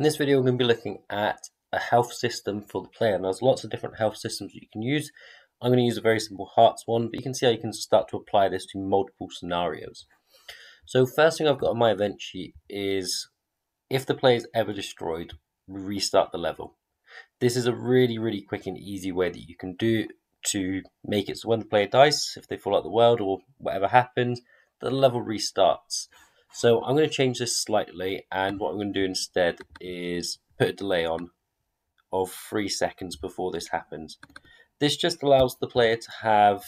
In this video, we're going to be looking at a health system for the player. Now, there's lots of different health systems that you can use. I'm going to use a very simple hearts one, but you can see how you can start to apply this to multiple scenarios. So first thing I've got on my event sheet is if the player is ever destroyed, we restart the level. This is a really, really quick and easy way that you can do to make it so when the player dies, if they fall out of the world or whatever happens, the level restarts. So I'm going to change this slightly, and what I'm going to do instead is put a delay on of 3 seconds before this happens. This just allows the player to have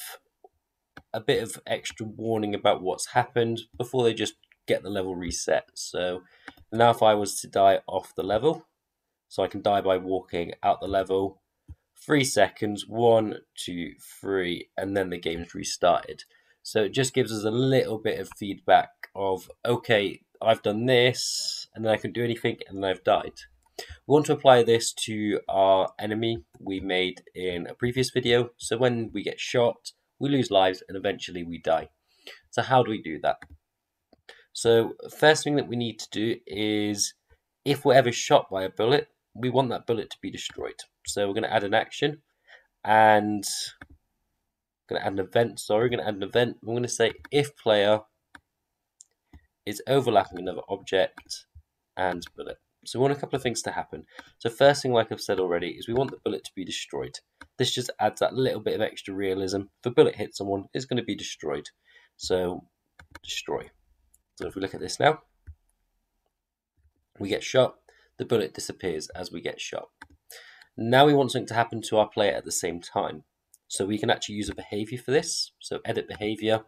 a bit of extra warning about what's happened before they just get the level reset. So now if I was to die off the level, so I can die by walking out the level, 3 seconds, 1, 2, 3, and then the game's restarted. So it just gives us a little bit of feedback of, okay, I've done this, and then I couldn't do anything, and then I've died. We want to apply this to our enemy we made in a previous video. So when we get shot, we lose lives, and eventually we die. So how do we do that? So first thing that we need to do is, if we're ever shot by a bullet, we want that bullet to be destroyed. So we're going to add an action, and we're going to add an event. We're going to say if player is overlapping another object and bullet. So we want a couple of things to happen. So first thing, like I've said already, is we want the bullet to be destroyed. This just adds that little bit of extra realism. If a bullet hits someone, it's going to be destroyed. So destroy. So if we look at this now, we get shot, the bullet disappears as we get shot. Now we want something to happen to our player at the same time. So we can actually use a behavior for this. So edit behavior,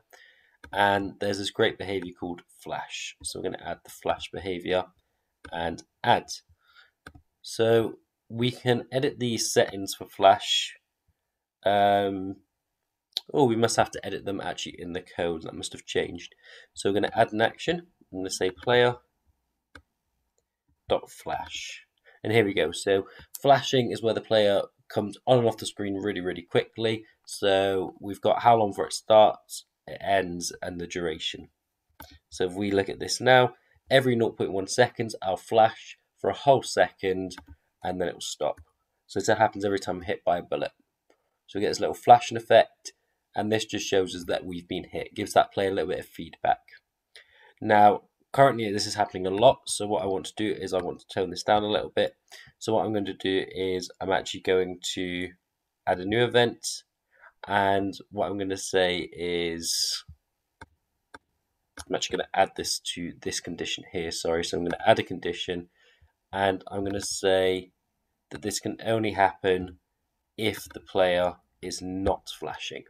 and there's this great behavior called flash. So we're going to add the flash behavior and add. So we can edit these settings for flash. Oh, we must have to edit them actually in the code. That must have changed. So we're going to add an action. I'm going to say player.flash. And here we go. So flashing is where the player comes on and off the screen really, really quickly. So we've got how long for it starts, it ends, and the duration. So if we look at this now, every 0.1 seconds, I'll flash for a whole second, and then it will stop. So that happens every time I'm hit by a bullet. So we get this little flashing effect, and this just shows us that we've been hit. It gives that player a little bit of feedback. Now, currently this is happening a lot, so what I want to do is I want to tone this down a little bit. So what I'm going to do is I'm actually going to add a new event, and what I'm going to say is I'm actually going to add this to this condition here, sorry. So I'm going to add a condition, and I'm going to say that this can only happen if the player is not flashing.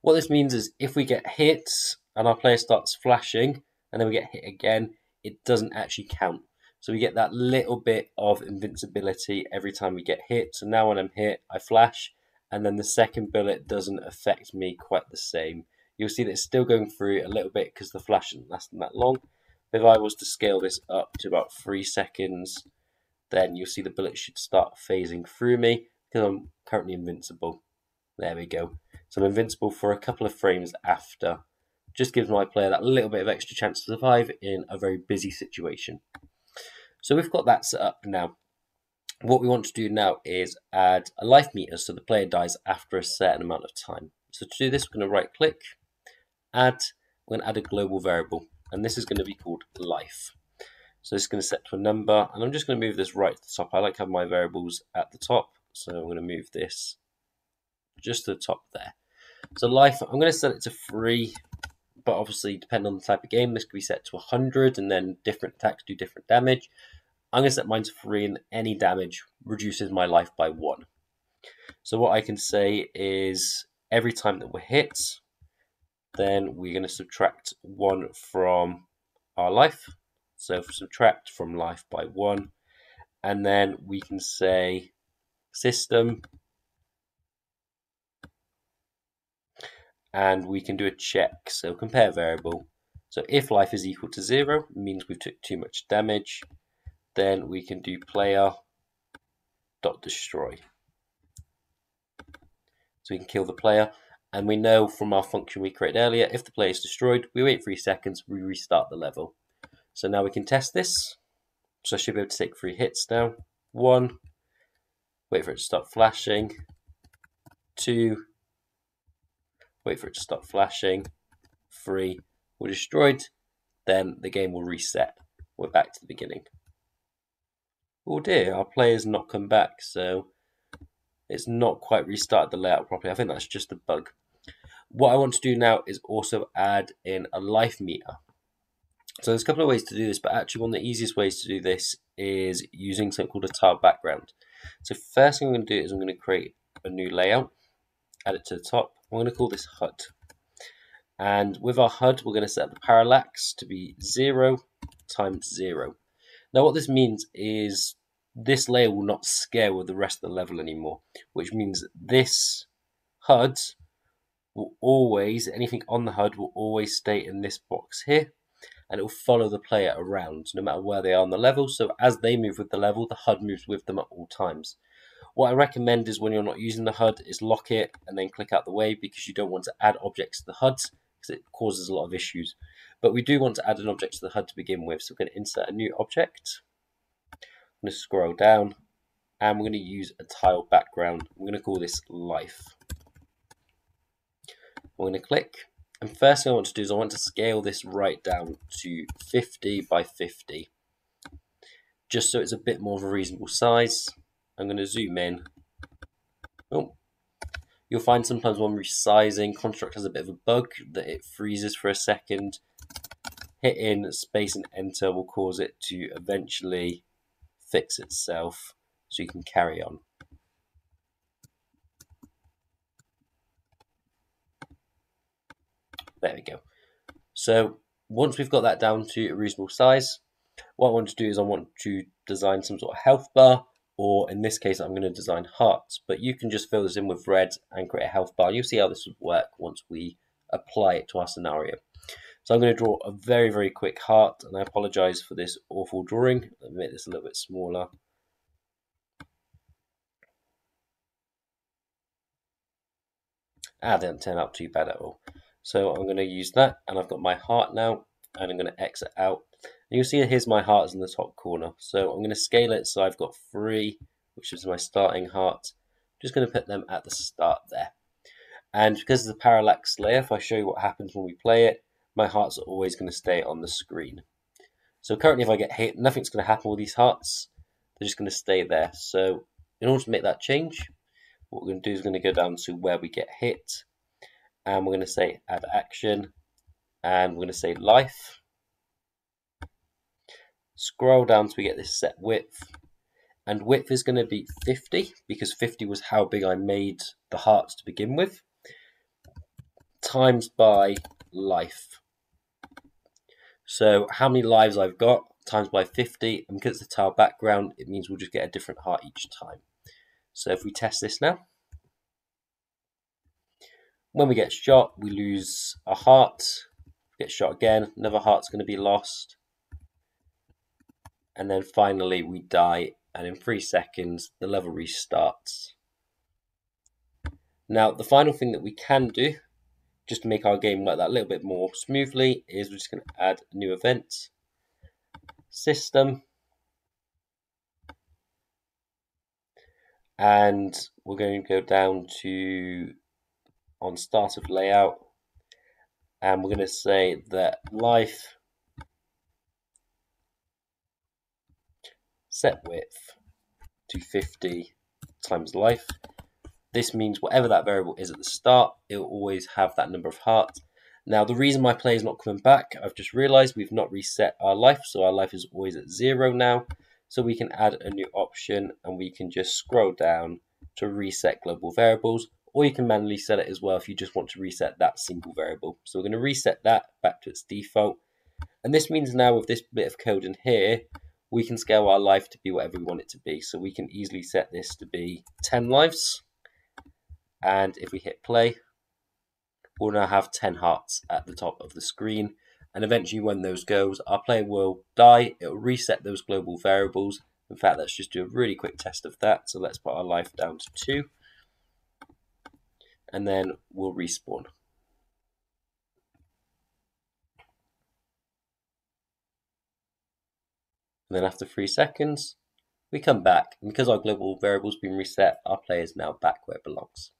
What this means is if we get hit and our player starts flashing and then we get hit again, it doesn't actually count. So we get that little bit of invincibility every time we get hit. So now when I'm hit, I flash, and then the second bullet doesn't affect me quite the same. You'll see that it's still going through a little bit because the flash isn't lasting that long. If I was to scale this up to about 3 seconds, then you'll see the bullet should start phasing through me because I'm currently invincible. There we go. So I'm invincible for a couple of frames after. Just gives my player that little bit of extra chance to survive in a very busy situation. So we've got that set up now. What we want to do now is add a life meter so the player dies after a certain amount of time. So to do this, we're going to right click, add, we're going to add a global variable, and this is going to be called life. So this is going to set to a number, and I'm just going to move this right to the top. I like having my variables at the top, so I'm going to move this just to the top there. So life, I'm going to set it to 3, but obviously depending on the type of game, this could be set to 100, and then different attacks do different damage. I'm going to set mine to 3, and any damage reduces my life by 1. So what I can say is every time that we're hit, then we're going to subtract 1 from our life. So subtract from life by 1, and then we can say system, and we can do a check, so compare variable. So if life is equal to 0, it means we've took too much damage. Then we can do player.destroy. So we can kill the player, and we know from our function we created earlier, if the player is destroyed, we wait 3 seconds, we restart the level. So now we can test this. So I should be able to take 3 hits now. 1, wait for it to stop flashing. 2, wait for it to stop flashing. 3, we're destroyed. Then the game will reset. We're back to the beginning. Oh dear, our player's not come back, so it's not quite restarted the layout properly. I think that's just a bug. What I want to do now is also add in a life meter. So there's a couple of ways to do this, but actually one of the easiest ways to do this is using something called a tile background. So first thing I'm going to do is I'm going to create a new layout, add it to the top. I'm going to call this HUD. And with our HUD, we're going to set up the parallax to be 0 times 0. Now what this means is this layer will not scale with the rest of the level anymore, which means this HUD will always, anything on the HUD will always stay in this box here, and it will follow the player around no matter where they are on the level. So as they move with the level, the HUD moves with them at all times. What I recommend is when you're not using the HUD is lock it and then click out the way, because you don't want to add objects to the HUD because it causes a lot of issues. But we do want to add an object to the HUD to begin with. So we're going to insert a new object. I'm going to scroll down and we're going to use a tile background. We're going to call this life. We're going to click. And first thing I want to do is I want to scale this right down to 50 by 50. Just so it's a bit more of a reasonable size. I'm going to zoom in. Oh, you'll find sometimes when resizing, Construct has a bit of a bug that it freezes for a second. Hitting space and enter will cause it to eventually fix itself so you can carry on. There we go. So once we've got that down to a reasonable size, what I want to do is I want to design some sort of health bar, or in this case I'm going to design hearts, but you can just fill this in with red and create a health bar. You'll see how this would work once we apply it to our scenario. So I'm going to draw a very quick heart, and I apologize for this awful drawing. Let me make this a little bit smaller. Ah, didn't turn out too bad at all. So I'm going to use that, and I've got my heart now, and I'm going to exit out. And you'll see here's my heart is in the top corner. So I'm going to scale it so I've got 3, which is my starting heart. I'm just going to put them at the start there. And because of the parallax layer, if I show you what happens when we play it, my hearts are always going to stay on the screen. So currently if I get hit, nothing's going to happen with these hearts. They're just going to stay there. So in order to make that change, what we're going to do is we're going to go down to where we get hit. And we're going to say add action. And we're going to say life. Scroll down till we get this set width, and width is going to be 50 because 50 was how big I made the hearts to begin with, times by life. So how many lives I've got times by 50, and because it's a tile background, it means we'll just get a different heart each time. So if we test this now, when we get shot we lose a heart, get shot again, another heart's going to be lost. And then finally we die, and in 3 seconds the level restarts. Now the final thing that we can do, just to make our game work that little bit more smoothly, is we're just going to add a new event. System. And we're going to go down to on start of layout. And we're going to say that life set width to 50 times life. This means whatever that variable is at the start, it will always have that number of hearts. Now the reason my play is not coming back, I've just realized we've not reset our life, so our life is always at 0 now. So we can add a new option and we can just scroll down to reset global variables, or you can manually set it as well if you just want to reset that single variable. So we're going to reset that back to its default. And this means now with this bit of code in here, we can scale our life to be whatever we want it to be. So we can easily set this to be 10 lives. And if we hit play, we'll now have 10 hearts at the top of the screen. And eventually when those goes, our player will die. It will reset those global variables. In fact, let's just do a really quick test of that. So let's put our life down to 2. And then we'll respawn. And then after 3 seconds, we come back. And because our global variable's been reset, our play is now back where it belongs.